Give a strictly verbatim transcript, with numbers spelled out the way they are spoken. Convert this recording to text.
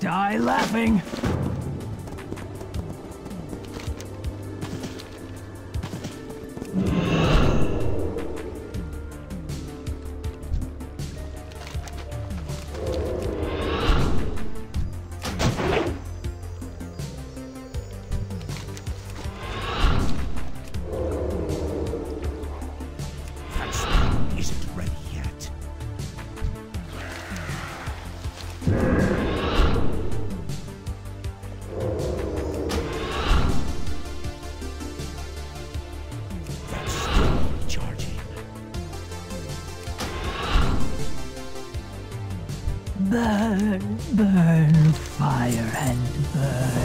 Die laughing. Burn, burn, fire and burn.